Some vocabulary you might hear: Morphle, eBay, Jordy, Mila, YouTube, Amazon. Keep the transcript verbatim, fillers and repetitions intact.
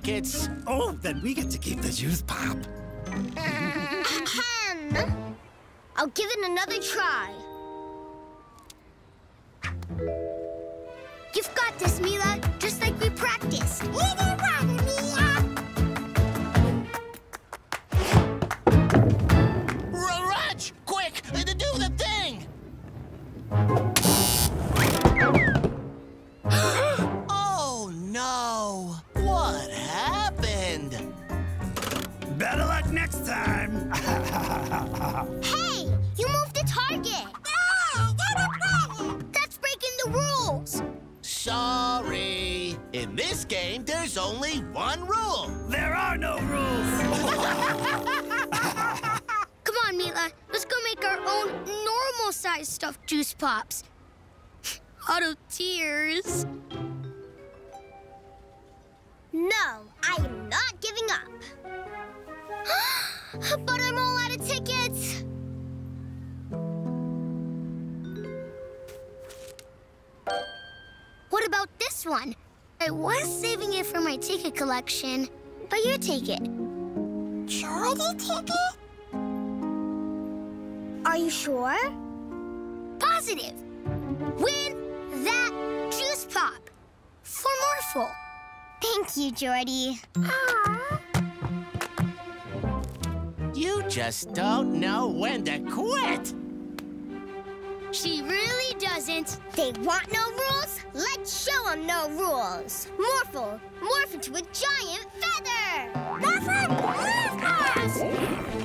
tickets. Oh, then we get to keep the juice pop. Ahem. I'll give it another try. You've got this, Mila, just like we practiced. Rudge, quick, do the thing! Oh no! What happened? Better luck next time. Hey, you moved the target. That's breaking the rules. Sorry. In this game, there's only one rule. There are no rules. Come on, Mila. Let's go make our own normal-sized stuffed juice pops. Out of tears. No, I am not giving up. But I'm all out of tickets. What about this one? I was saving it for my ticket collection, but you take it. Jordy take it? Are you sure? Positive. Win that juice pop for Morphle. Thank you, Jordy. Aww. You just don't know when to quit. She really doesn't. They want no rules? Let's show them no rules. Morphle, morph into a giant feather. Morphle, morph us!